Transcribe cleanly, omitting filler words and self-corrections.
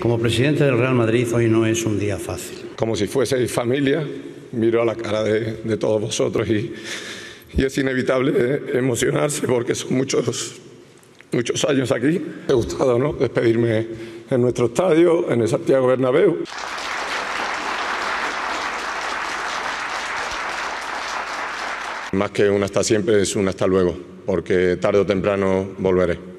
Como presidente del Real Madrid, hoy no es un día fácil. Como si fuese familia, miro a la cara de todos vosotros y es inevitable emocionarse porque son muchos años aquí. Me ha gustado, ¿no?, despedirme en nuestro estadio, en el Santiago Bernabéu. Más que un hasta siempre es un hasta luego, porque tarde o temprano volveré.